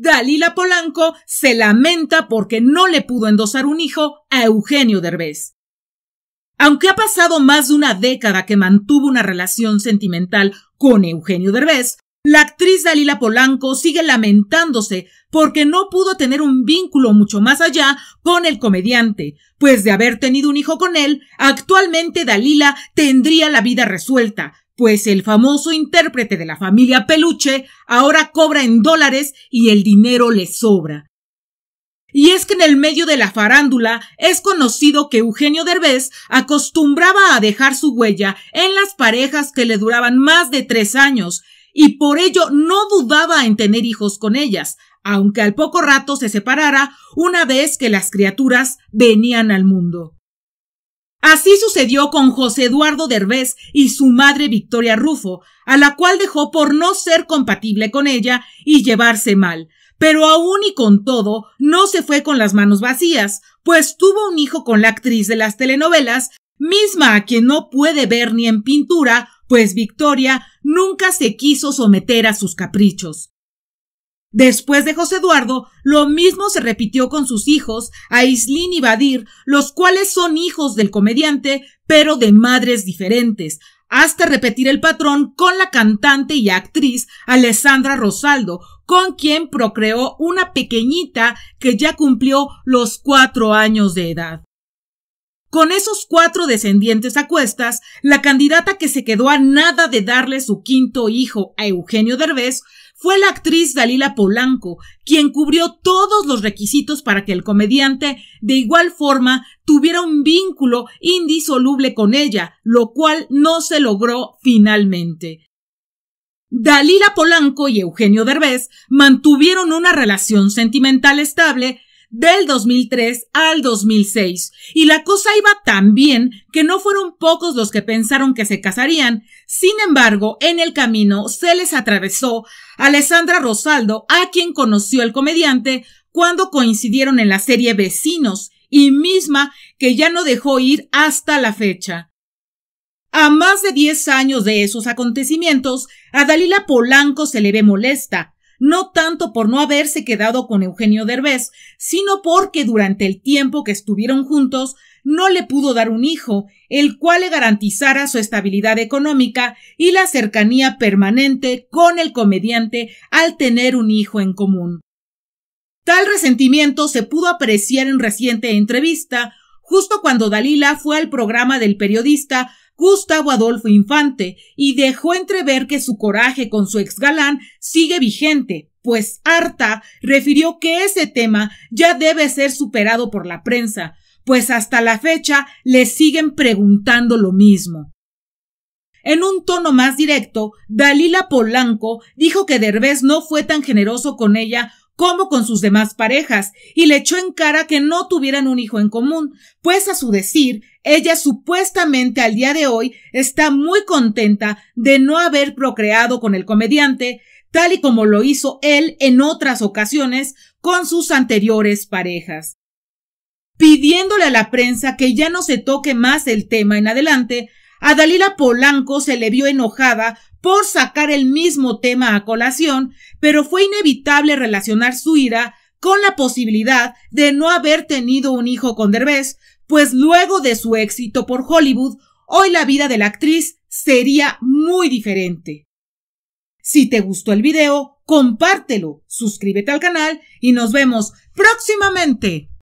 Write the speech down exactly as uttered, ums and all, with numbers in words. Dalilah Polanco se lamenta porque no le pudo endosar un hijo a Eugenio Derbez. Aunque ha pasado más de una década que mantuvo una relación sentimental con Eugenio Derbez, la actriz Dalilah Polanco sigue lamentándose porque no pudo tener un vínculo mucho más allá con el comediante, pues de haber tenido un hijo con él, actualmente Dalilah tendría la vida resuelta, pues el famoso intérprete de la familia Peluche ahora cobra en dólares y el dinero le sobra. Y es que en el medio de la farándula es conocido que Eugenio Derbez acostumbraba a dejar su huella en las parejas que le duraban más de tres años, y por ello no dudaba en tener hijos con ellas, aunque al poco rato se separara una vez que las criaturas venían al mundo. Así sucedió con José Eduardo Derbez y su madre Victoria Ruffo, a la cual dejó por no ser compatible con ella y llevarse mal. Pero aún y con todo, no se fue con las manos vacías, pues tuvo un hijo con la actriz de las telenovelas, misma a quien no puede ver ni en pintura, pues Victoria nunca se quiso someter a sus caprichos. Después de José Eduardo, lo mismo se repitió con sus hijos, Aislinn y Vadhir, los cuales son hijos del comediante, pero de madres diferentes, hasta repetir el patrón con la cantante y actriz Alessandra Rosaldo, con quien procreó una pequeñita que ya cumplió los cuatro años de edad. Con esos cuatro descendientes a cuestas, la candidata que se quedó a nada de darle su quinto hijo a Eugenio Derbez fue la actriz Dalilah Polanco, quien cubrió todos los requisitos para que el comediante, de igual forma, tuviera un vínculo indisoluble con ella, lo cual no se logró finalmente. Dalilah Polanco y Eugenio Derbez mantuvieron una relación sentimental estable del dos mil tres al dos mil seis, y la cosa iba tan bien que no fueron pocos los que pensaron que se casarían. Sin embargo, en el camino se les atravesó Alessandra Rosaldo, a quien conoció el comediante cuando coincidieron en la serie Vecinos, y misma que ya no dejó ir hasta la fecha. A más de diez años de esos acontecimientos, a Dalilah Polanco se le ve molesta, no tanto por no haberse quedado con Eugenio Derbez, sino porque durante el tiempo que estuvieron juntos no le pudo dar un hijo, el cual le garantizara su estabilidad económica y la cercanía permanente con el comediante al tener un hijo en común. Tal resentimiento se pudo apreciar en reciente entrevista, justo cuando Dalilah fue al programa del periodista Gustavo Adolfo Infante, y dejó entrever que su coraje con su exgalán sigue vigente, pues harta refirió que ese tema ya debe ser superado por la prensa, pues hasta la fecha le siguen preguntando lo mismo. En un tono más directo, Dalilah Polanco dijo que Derbez no fue tan generoso con ella como con sus demás parejas, y le echó en cara que no tuvieran un hijo en común, pues a su decir, ella supuestamente al día de hoy está muy contenta de no haber procreado con el comediante, tal y como lo hizo él en otras ocasiones con sus anteriores parejas. Pidiéndole a la prensa que ya no se toque más el tema en adelante, a Dalilah Polanco se le vio enojada por sacar el mismo tema a colación, pero fue inevitable relacionar su ira con la posibilidad de no haber tenido un hijo con Derbez, pues luego de su éxito por Hollywood, hoy la vida de la actriz sería muy diferente. Si te gustó el video, compártelo, suscríbete al canal y nos vemos próximamente.